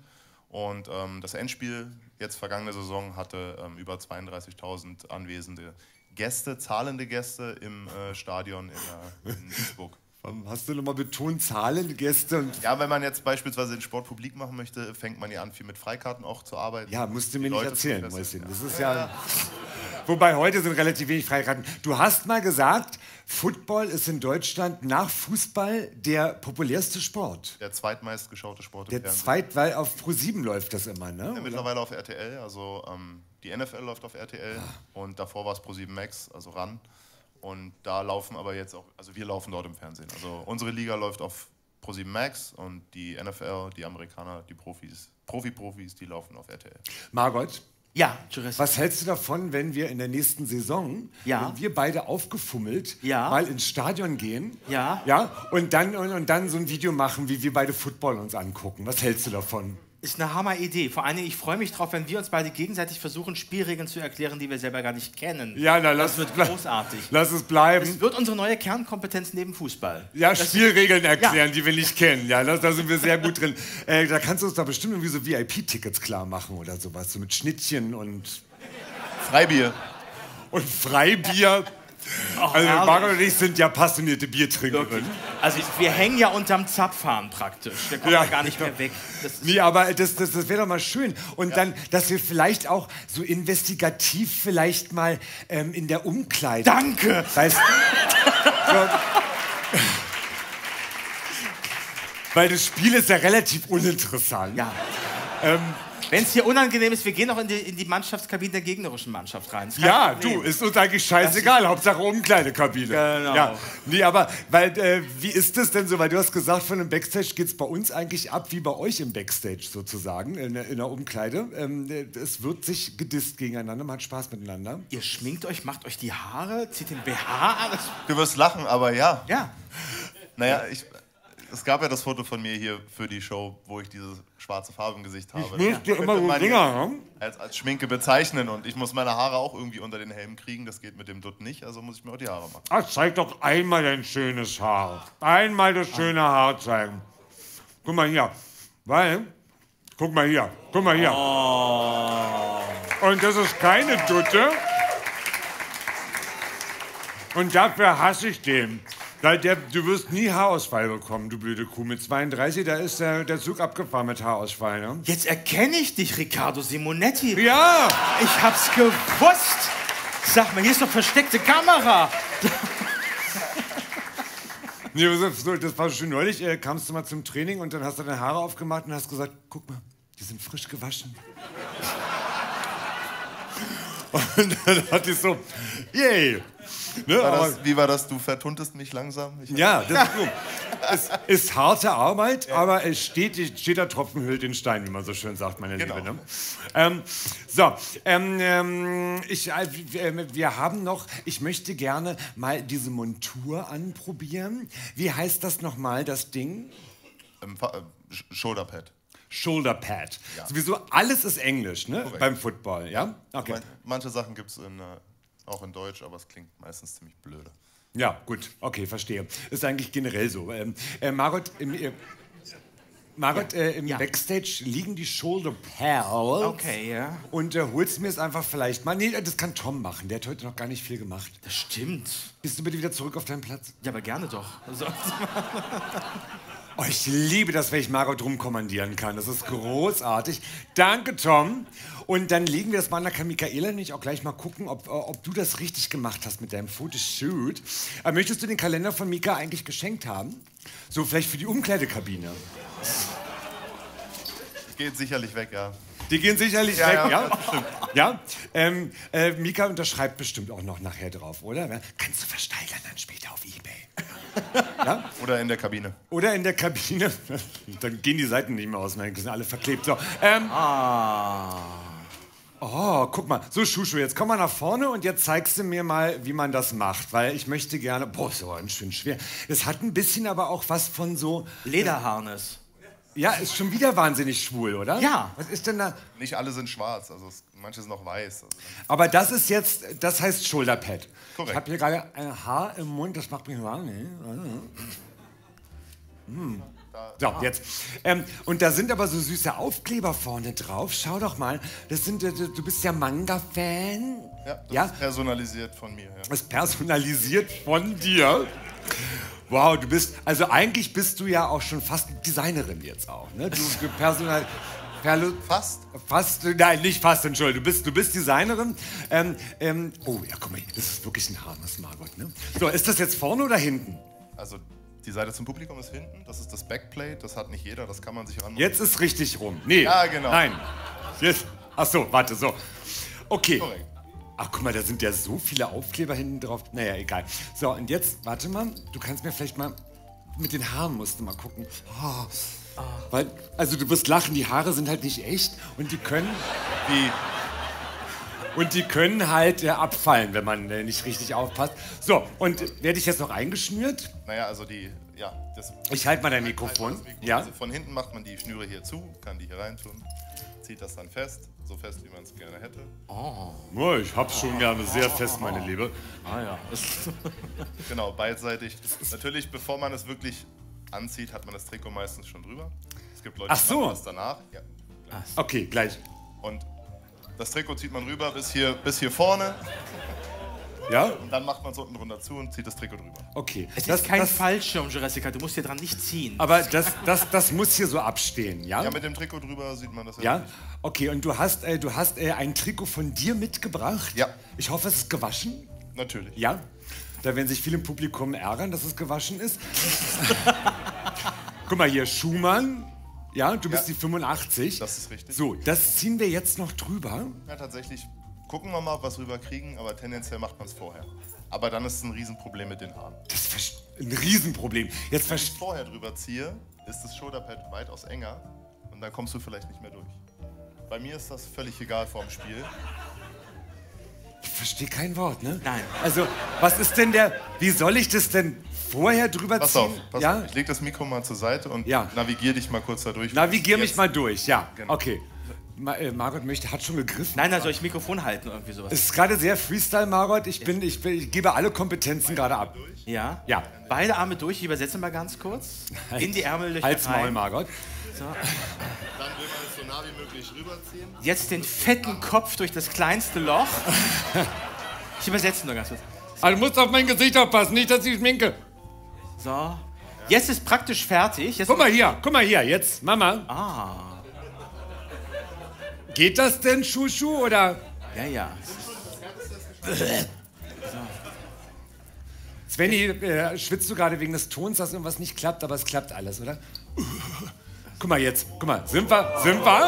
Und ähm, das Endspiel jetzt vergangene Saison hatte ähm, über zweiunddreißigtausend anwesende Gäste, zahlende Gäste im äh, Stadion in, äh, in Duisburg. Hast du nochmal betont, Zahlen, Gäste und... Ja, wenn man jetzt beispielsweise den Sport publik machen möchte, fängt man ja an, viel mit Freikarten auch zu arbeiten. Ja, musst du mir nicht erzählen, Mäuschen. Das ist ja... ja... Wobei, heute sind relativ wenig Freikarten. Du hast mal gesagt, Football ist in Deutschland nach Fußball der populärste Sport. Der zweitmeistgeschaute Sport im Fernsehen. Der zweit, weil auf Pro sieben läuft das immer, ne? Ja, mittlerweile auf R T L, also ähm, die N F L läuft auf R T L ja. Und davor war es Pro sieben Max, also ran. Und da laufen aber jetzt auch, also wir laufen dort im Fernsehen. Also unsere Liga läuft auf Pro sieben Max und die N F L, die Amerikaner, die Profis, Profi-Profis, die laufen auf R T L. Margot, ja, was hältst du davon, wenn wir in der nächsten Saison, ja. wenn wir beide aufgefummelt, ja. mal ins Stadion gehen ja. Ja, und, dann, und, und dann so ein Video machen, wie wir beide Football uns angucken? Was hältst du davon? Ist eine Hammer-Idee. Vor allen Dingen, ich freue mich drauf, wenn wir uns beide gegenseitig versuchen, Spielregeln zu erklären, die wir selber gar nicht kennen. Ja, na, lass das wird großartig. Lass es bleiben. Es wird unsere neue Kernkompetenz neben Fußball. Ja, das Spielregeln erklären, ja. die wir nicht kennen. Ja, da sind wir sehr gut drin. Äh, da kannst du uns da bestimmt irgendwie so V I P-Tickets klar machen oder sowas. So mit Schnittchen und... Freibier. Und Freibier. Ach, also Margot und ich sind ja passionierte Biertrinkerinnen. Also wir hängen ja unterm Zapfhahn praktisch. Wir kommen ja, ja gar nicht mehr weg. Das nee, aber das, das, das wäre doch mal schön. Und ja. dann, dass wir vielleicht auch so investigativ vielleicht mal ähm, in der Umkleide... Danke! Weißt du, so, weil das Spiel ist ja relativ uninteressant. Ja. Ähm, Wenn es hier unangenehm ist, wir gehen noch in die, in die Mannschaftskabine der gegnerischen Mannschaft rein. Ja, Problem. Du, ist uns eigentlich scheißegal, Hauptsache Umkleidekabine. Genau. Ja. Nee, aber, weil, äh, wie ist das denn so? Weil du hast gesagt, von dem Backstage geht es bei uns eigentlich ab wie bei euch im Backstage sozusagen, in, in der Umkleide. Ähm, es wird sich gedisst gegeneinander, man hat Spaß miteinander. Ihr schminkt euch, macht euch die Haare, zieht den B H an. Du wirst lachen, aber ja. Ja. Naja, ich... Es gab ja das Foto von mir hier für die Show, wo ich diese schwarze Farbe im Gesicht habe. Ich muss dir immer so Dinger haben. Als, als Schminke bezeichnen und ich muss meine Haare auch irgendwie unter den Helm kriegen. Das geht mit dem Dutt nicht, also muss ich mir auch die Haare machen. Ach, zeig doch einmal dein schönes Haar. Einmal das schöne Haar zeigen. Guck mal hier, weil, guck mal hier, guck mal hier. Oh. Und das ist keine Dutte. Und dafür hasse ich den. Da, der, du wirst nie Haarausfall bekommen, du blöde Kuh. Mit zweiunddreißig, da ist der, der Zug abgefahren mit Haarausfall, ne? Jetzt erkenne ich dich, Riccardo Simonetti. Ja! Ich hab's gewusst! Sag mal, hier ist doch versteckte Kamera! Nee, so, das war schön neulich, äh, kamst du mal zum Training und dann hast du deine Haare aufgemacht und hast gesagt, guck mal, die sind frisch gewaschen. Und dann hatte ich so, yay! Ne, war das, wie war das? Du vertuntest mich langsam? Ich ja, das ist, es ist harte Arbeit, ja. aber es steht, steht der Tropfen hüllt den Stein, wie man so schön sagt, meine genau. Liebe. Ne? Ähm, so, ähm, ich, äh, wir haben noch, ich möchte gerne mal diese Montur anprobieren. Wie heißt das nochmal, das Ding? Ähm, äh, Shoulderpad. Shoulderpad. Ja. Sowieso alles ist Englisch, ne? Beim Football, ja? Okay. Man, manche Sachen gibt es in... Äh, auch in Deutsch, aber es klingt meistens ziemlich blöde. Ja, gut, okay, verstehe. Ist eigentlich generell so. Ähm, äh, Margot, im, äh, Margot ja. äh, im ja. Backstage liegen die Shoulder Pads. Okay, ja. Und äh, holst mir es einfach vielleicht mal. Nee, das kann Tom machen. Der hat heute noch gar nicht viel gemacht. Das stimmt. Bist du bitte wieder zurück auf deinen Platz? Ja, aber gerne doch. Oh, ich liebe das, wenn ich Margot rumkommandieren kann. Das ist großartig. Danke, Tom. Und dann legen wir das mal an. Da kann Micaela nicht auch gleich mal gucken, ob, ob du das richtig gemacht hast mit deinem Fotoshoot. Aber möchtest du den Kalender von Mika eigentlich geschenkt haben? So vielleicht für die Umkleidekabine. Geht sicherlich weg, ja. Die gehen sicherlich ja, weg, ja? Ja. ja? Ähm, äh, Mika unterschreibt bestimmt auch noch nachher drauf, oder? Ja? Kannst du versteigern dann später auf eBay. Ja? Oder in der Kabine. Oder in der Kabine. Dann gehen die Seiten nicht mehr aus, nein, die sind alle verklebt. So, ähm, ah. Oh, guck mal. So, Schuschu, jetzt komm mal nach vorne und jetzt zeigst du mir mal, wie man das macht. Weil ich möchte gerne... Boah, so ein schön schwer. Es hat ein bisschen aber auch was von so... Lederharness. Ja, ist schon wieder wahnsinnig schwul, oder? Ja. Was ist denn da? Nicht alle sind schwarz, also es, manche sind noch weiß. Also. Aber das ist jetzt, das heißt Schulterpad. Korrekt. Ich habe hier gerade ein Haar im Mund, das macht mich wahnsinnig. Hm. So, jetzt. Ähm, und da sind aber so süße Aufkleber vorne drauf. Schau doch mal. Das sind, du bist ja Manga-Fan. Ja, das ja? ist personalisiert von mir. Ja. Das ist personalisiert von dir. Wow, du bist, also eigentlich bist du ja auch schon fast Designerin jetzt auch, ne? Du personal, perlu, fast? Fast, nein, nicht fast, Entschuldigung, du bist, du bist Designerin. Ähm, ähm, oh, ja, guck mal, das ist wirklich ein harmloses Margot, ne? So, ist das jetzt vorne oder hinten? Also, die Seite zum Publikum ist hinten, das ist das Backplate, das hat nicht jeder, das kann man sich ranmachen. Jetzt ist richtig rum, nee, ja, genau. Nein. Jetzt, ach so, warte, so. Okay. Korrekt. Ach, guck mal, da sind ja so viele Aufkleber hinten drauf. Naja, egal. So, und jetzt, warte mal, du kannst mir vielleicht mal mit den Haaren musst du mal gucken. Oh. Oh. Weil, also du wirst lachen, die Haare sind halt nicht echt und die können, die, und die können halt äh, abfallen, wenn man äh, nicht richtig aufpasst. So, und äh, werde ich jetzt noch eingeschnürt? Naja, also die, ja. Das ich halte mal dein Mikrofon. Halt mal das Mikrofon. Ja. Also von hinten macht man die Schnüre hier zu, kann die hier reintun, zieht das dann fest. So fest, wie man es gerne hätte. Oh. Ja, ich hab's schon gerne sehr fest, meine Liebe. Ah ja. Genau, beidseitig. Natürlich, bevor man es wirklich anzieht, hat man das Trikot meistens schon drüber. Es gibt Leute, die so. machen das danach. Ja, gleich. Okay, gleich. Und das Trikot zieht man rüber bis hier, bis hier vorne. Ja? Und dann macht man es unten runter zu und zieht das Trikot drüber. Okay. Es das, ist kein das, Fallschirm, Jurassica, du musst hier dran nicht ziehen. Aber das, das, das muss hier so abstehen, ja? Ja, mit dem Trikot drüber sieht man das ja, ja? nicht. Okay, und du hast, äh, du hast äh, ein Trikot von dir mitgebracht? Ja. Ich hoffe, es ist gewaschen? Natürlich. Ja? Da werden sich viele im Publikum ärgern, dass es gewaschen ist. Guck mal hier, Schumann. Ja, du bist ja. die fünfundachtzig. Das ist richtig. So, das ziehen wir jetzt noch drüber. Ja, tatsächlich. Gucken wir mal, ob wir es rüberkriegen, aber tendenziell macht man es vorher. Aber dann ist es ein Riesenproblem mit den Haaren. Das ist ein Riesenproblem. Jetzt Wenn ich vorher drüber ziehe, ist das Shoulderpad weitaus enger und dann kommst du vielleicht nicht mehr durch. Bei mir ist das völlig egal vorm Spiel. Ich verstehe kein Wort, ne? Nein. Also, was ist denn der... Wie soll ich das denn vorher drüber pass ziehen? Auf, pass ja? auf, ich lege das Mikro mal zur Seite und ja. navigiere dich mal kurz da durch. Navigier mich mal durch, ja. Genau. Okay. Ma äh, Margot möchte, hat schon gegriffen. Nein, also ich Mikrofon halten irgendwie sowas. Es ist gerade sehr Freestyle, Margot. Ich, bin, ich, bin, ich gebe alle Kompetenzen gerade ab. Durch? Ja? Ja. Beide Arme durch. Ich übersetze mal ganz kurz. In die Ärmel. Halt's Maul, Margot. So. Dann will man es so nah wie möglich rüberziehen. Jetzt den fetten Kopf durch das kleinste Loch. Ich übersetze nur ganz kurz. Also du musst auf mein Gesicht aufpassen, nicht, dass ich schminke. So. Jetzt ist praktisch fertig. Jetzt guck mal hier, guck mal hier. Jetzt, Mama. Ah. Geht das denn, Schuschu, oder? Ja, ja. Svenny, äh, schwitzt du gerade wegen des Tons, dass irgendwas nicht klappt, aber es klappt alles, oder? Guck mal jetzt, guck mal, sind wir, sind wir?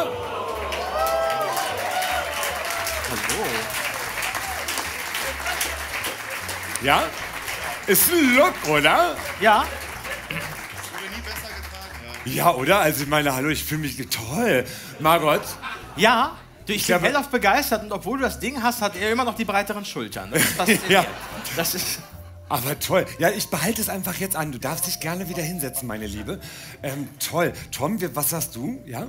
Hallo. Ja? Ist ein Look, oder? Ja. Ich wurde nie besser getragen, ja. Ja, oder? Also ich meine, hallo, ich fühle mich toll. Margot? Ja, du, ich bin hellauf begeistert und obwohl du das Ding hast, hat er immer noch die breiteren Schultern. Das passt ja. Das ist aber toll. Ja, ich behalte es einfach jetzt an. Du darfst dich gerne wieder hinsetzen, meine Liebe. Ähm, toll. Tom, wir, was sagst du? Ja?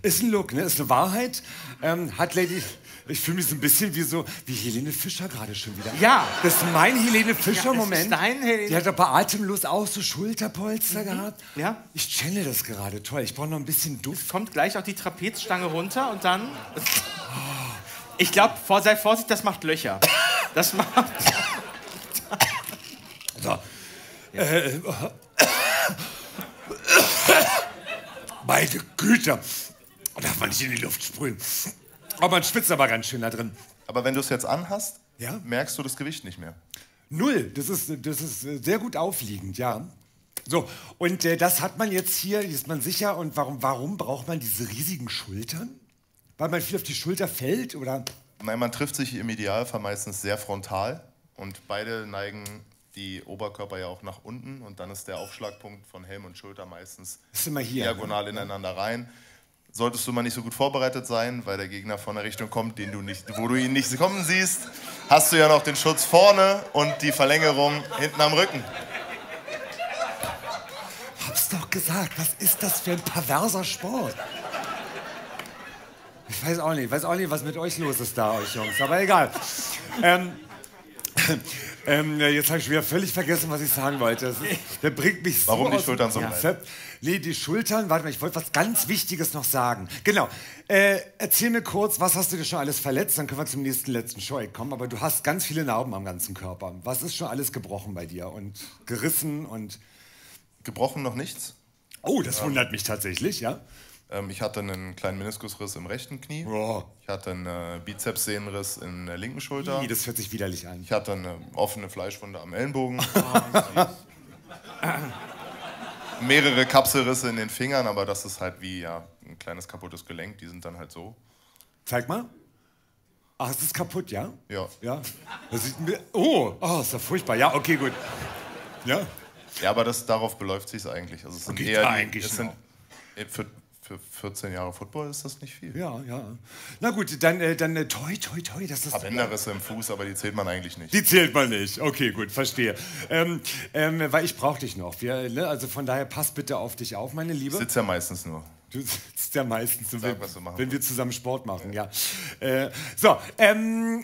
Ist ein Look, ne? Ist eine Wahrheit. Ähm, hat Lady... Ich fühle mich so ein bisschen wie so, wie Helene Fischer gerade schon wieder. Ja. Das ist mein Helene Fischer-Moment. Ja, Helene. Die hat aber atemlos auch so Schulterpolster mhm. gehabt. Ja. Ich channel das gerade, toll. Ich brauche noch ein bisschen Duft. Es kommt gleich auch die Trapezstange runter und dann... Oh. Ich glaube, sei vorsichtig, das macht Löcher. Das macht... So. Ja. Äh, meine Güte. Darf man nicht in die Luft sprühen. Oh, man schwitzt aber ganz schön da drin. Aber wenn du es jetzt anhast, ja? merkst du das Gewicht nicht mehr. Null, das ist, das ist sehr gut aufliegend, ja. So, und äh, das hat man jetzt hier, ist man sicher. Und warum, warum braucht man diese riesigen Schultern? Weil man viel auf die Schulter fällt, oder? Nein, man trifft sich im Idealfall meistens sehr frontal. Und beide neigen die Oberkörper ja auch nach unten. Und dann ist der Aufschlagpunkt von Helm und Schulter meistens ist immer hier, diagonal ne? ineinander rein. Solltest du mal nicht so gut vorbereitet sein, weil der Gegner von der Richtung kommt, den du nicht, wo du ihn nicht kommen siehst, hast du ja noch den Schutz vorne und die Verlängerung hinten am Rücken. Hab's doch gesagt. Was ist das für ein perverser Sport? Ich weiß auch nicht, weiß auch nicht, was mit euch los ist da, euch Jungs. Aber egal. Ähm, ähm, jetzt habe ich wieder völlig vergessen, was ich sagen wollte. Das, das bringt mich so Warum die Schultern so weit? Nee, die Schultern, warte mal, ich wollte was ganz Wichtiges noch sagen. Genau, äh, erzähl mir kurz, was hast du dir schon alles verletzt? Dann können wir zum nächsten letzten Show kommen. Aber du hast ganz viele Narben am ganzen Körper. Was ist schon alles gebrochen bei dir und gerissen und... Gebrochen noch nichts. Oh, das ja. wundert mich tatsächlich, ja. Ähm, ich hatte einen kleinen Meniskusriss im rechten Knie. Oh. Ich hatte einen äh, Bizepssehnenriss in der linken Schulter. Ii, das hört sich widerlich an. Ich hatte eine offene Fleischwunde am Ellenbogen. Oh, mehrere Kapselrisse in den Fingern, aber das ist halt wie ja, ein kleines kaputtes Gelenk. Die sind dann halt so. Zeig mal. Ach, es ist kaputt, ja? Ja. Ja. Das sieht mir... Oh, oh, ist ja furchtbar. Ja, okay, gut. Ja. Ja, aber das, darauf beläuft sich es eigentlich. Also es sind eher die, eigentlich es sind, für, für vierzehn Jahre Football ist das nicht viel. Ja, ja. Na gut, dann, äh, dann äh, toi, toi, toi. Das ist Bänderrisse im Fuß, aber die zählt man eigentlich nicht. Die zählt man nicht. Okay, gut, verstehe. Ähm, ähm, weil ich brauche dich noch. Wir, ne? Also von daher passt bitte auf dich auf, meine Liebe. Ich sitze ja meistens nur. Du sitzt ja meistens, Sag, wenn, was du machen wenn wir zusammen Sport machen, ja. ja. Äh, so, ähm...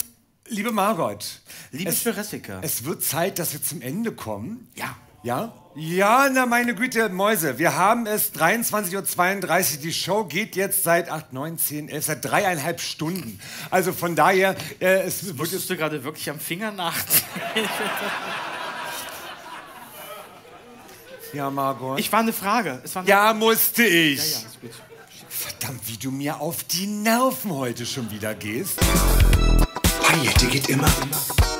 Liebe Margot, liebe Jessica, es wird Zeit, dass wir zum Ende kommen. Ja. Ja? Ja, na meine Güte, Mäuse, wir haben es dreiundzwanzig Uhr zweiunddreißig, die Show geht jetzt seit acht, neun, zehn, elf, seit dreieinhalb Stunden. Also von daher... Äh, es Wurdest du gerade wirklich am Finger nachziehen? Ja, Margot. Ich war eine Frage. Es war eine ja, musste ich. Ja, ja, ist gut. Verdammt, wie du mir auf die Nerven heute schon wieder gehst. Die geht immer, immer.